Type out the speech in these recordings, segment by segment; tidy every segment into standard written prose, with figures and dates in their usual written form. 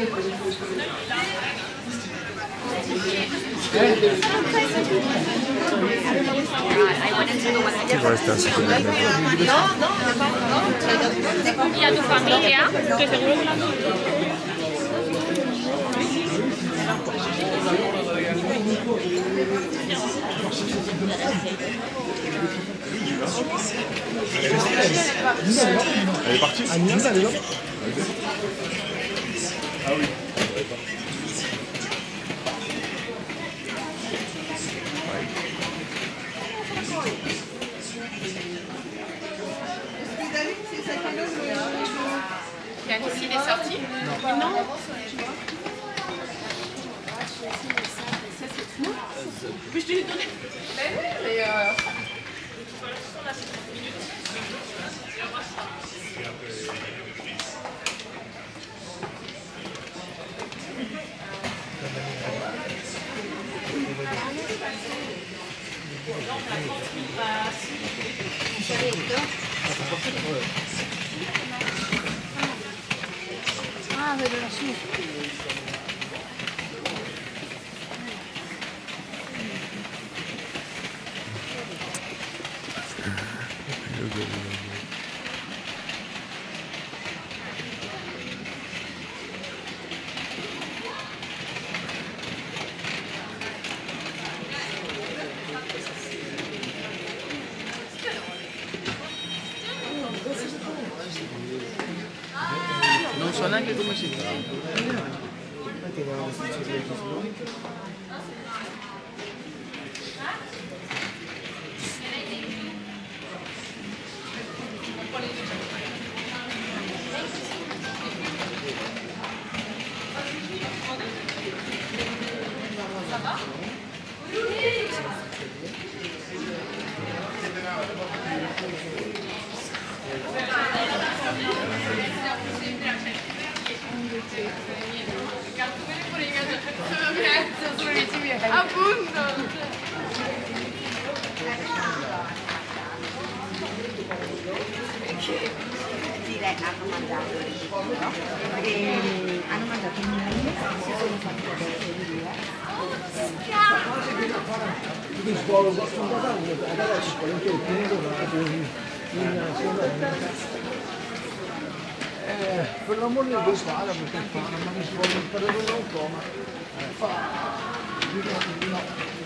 Che vuoi stare sicuramente? E a tua famiglia? Che elle est partie. Ah oui. Yannis, il est sorti? Non. Non. Ça, c'est tout. Mais je te l'ai donné. Ben oui, mais... Ah, mais de la soupe. Non so neanche come si fa. Hanno mangiato il cibo, no? E hanno mangiato un mille, si sono fatti delle due. Per l'amore di Dio spada perché fa, ma mi svolgo il periodo da un coma, fa, e mi ha detto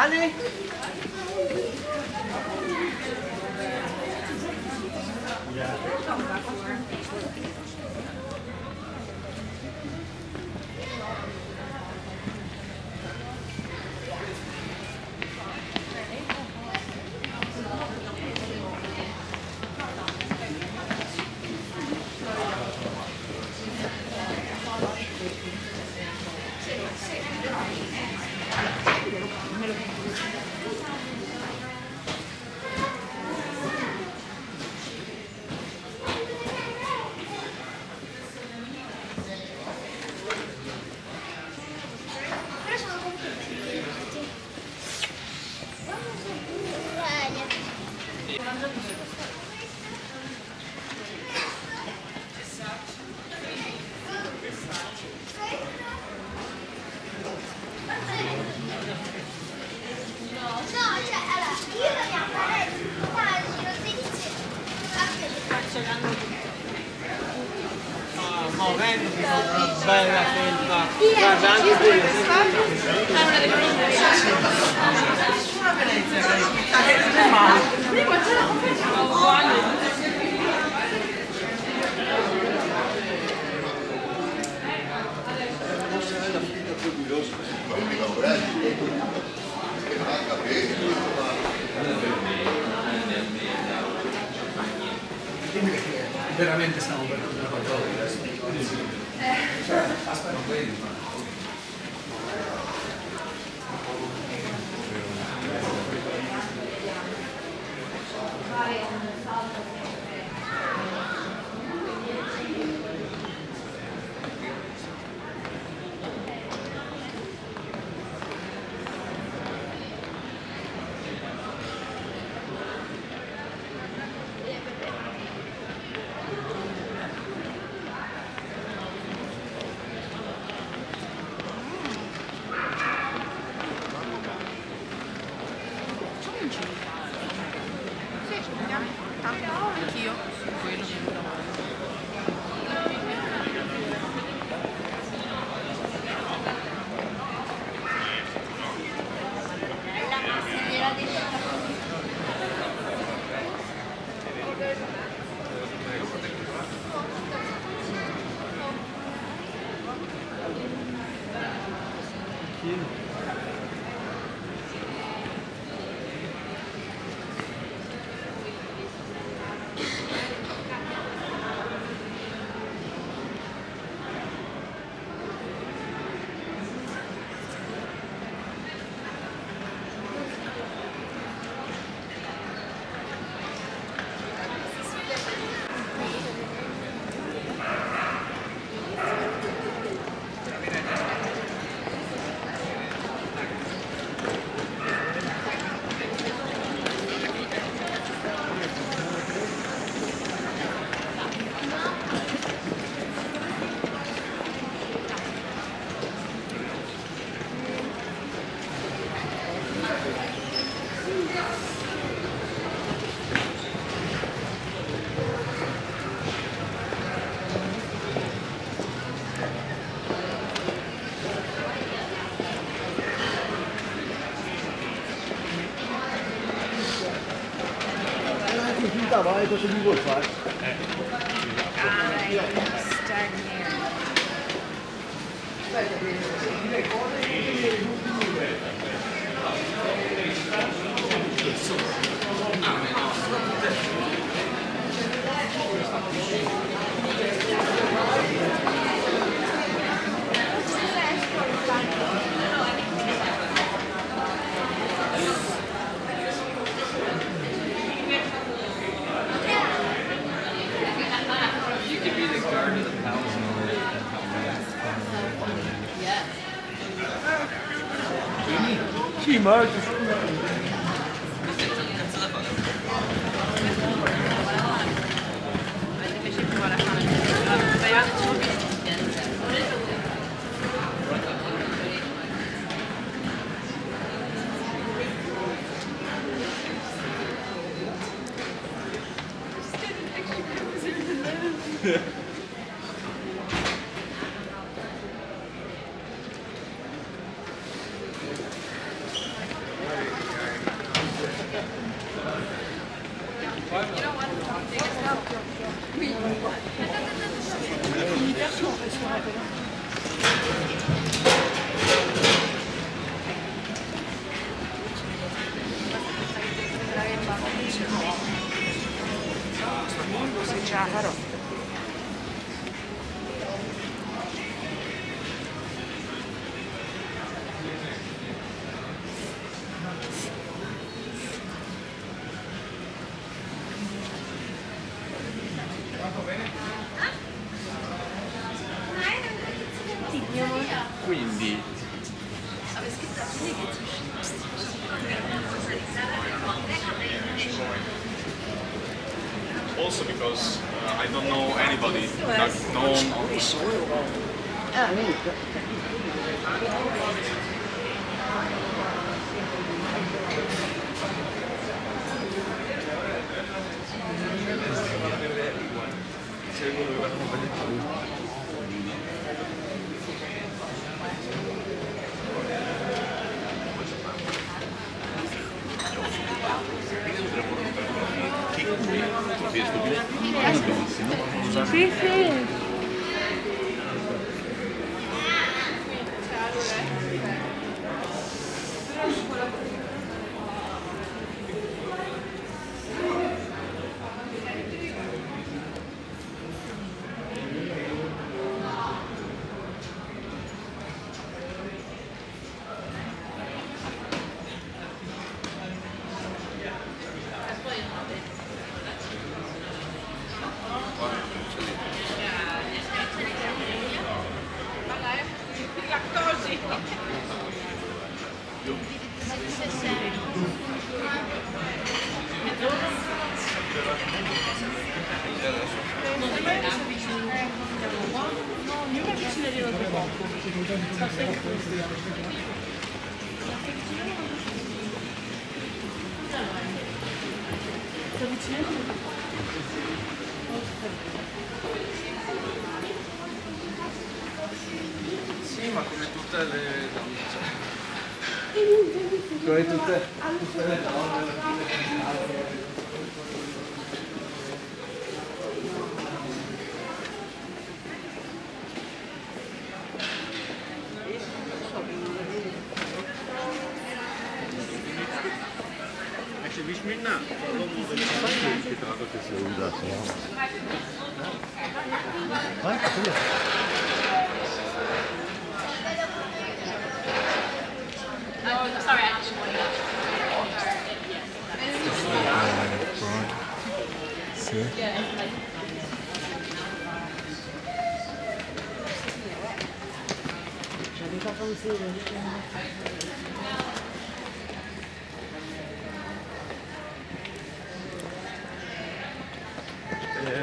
Allez. Bella felpa, guarda anche quello veramente stavo per una qualcosa. Aspetta, vedi, ma... Vai, cosa mi vuoi fare? Merges. Grazie. quindi also because I don't know anybody that known sì, sì. Sì, ma come tutte le donne. Come tutte le donne.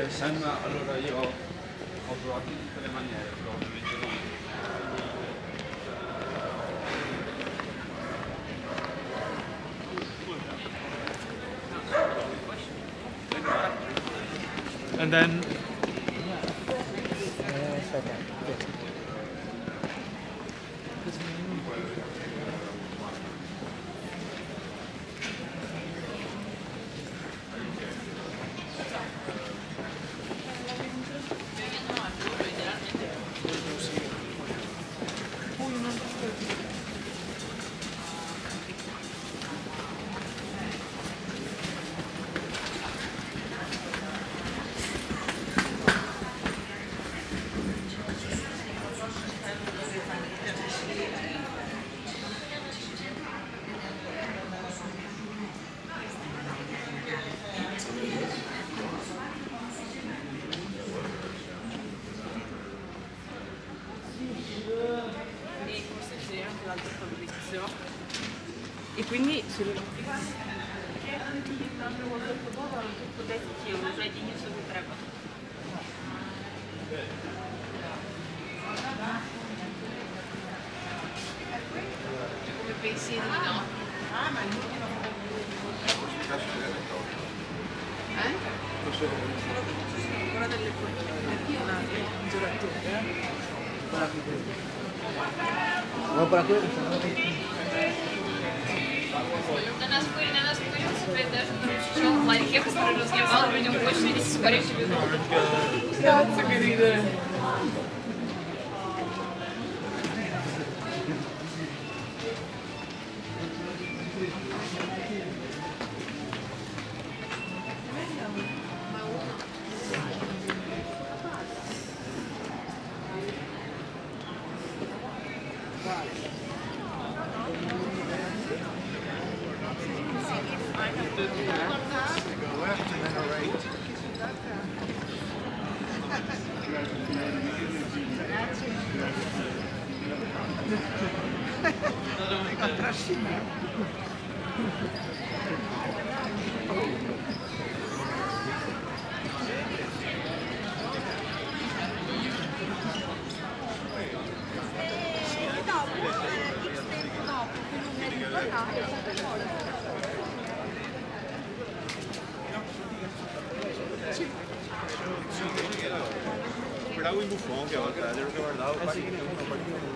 Sanna, allora io ho provato in tutte le maniere, però ovviamente non è. And then quindi se lo come pensi no? Ah, ma ancora delle un на нас появился, даже наручил в ларьке, который разъебал, вроде он больше не сгоревший вино. Сердце горит, да. Right. Guardavo il buffon che volta, ero che guardavo, partito uno.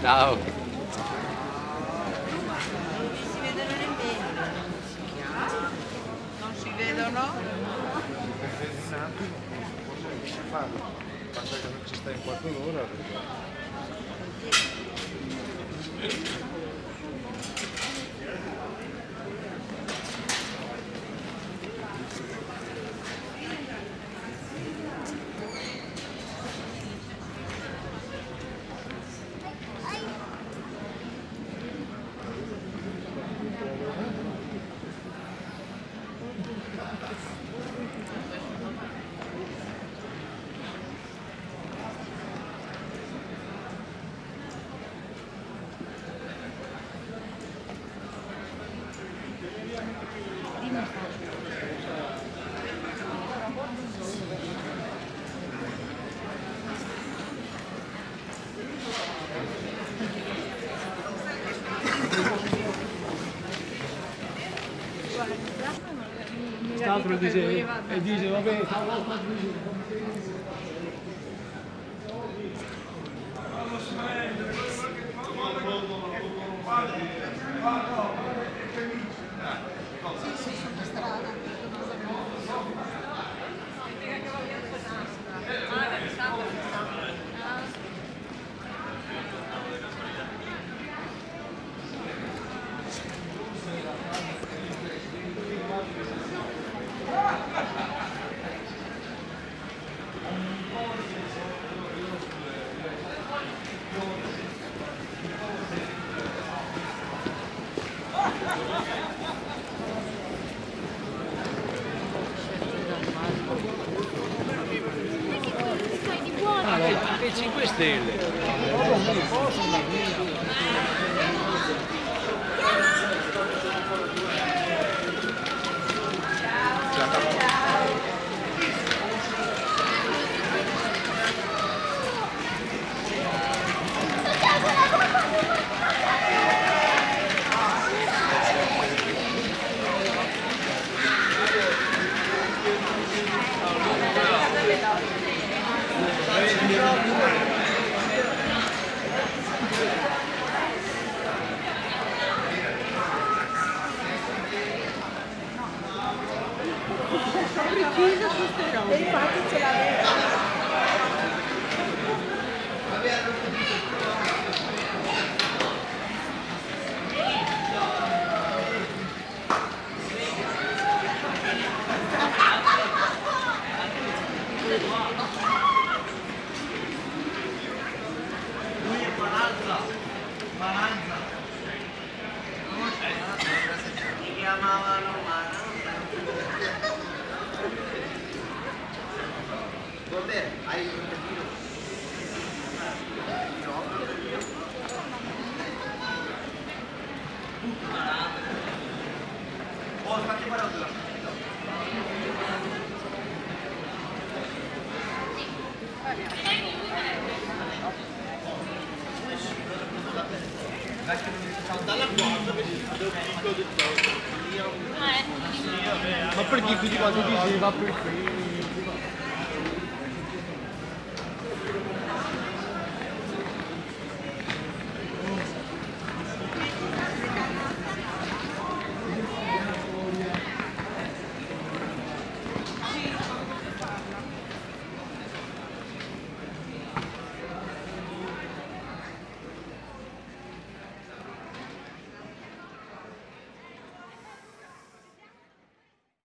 Ciao! Non si vedono nemmeno. Non si vedono? Forse farlo. Basta che non ci stai un quarto d'ora. Altro dice, e dice vabbè, ma perché tutti quanti dici va per qui?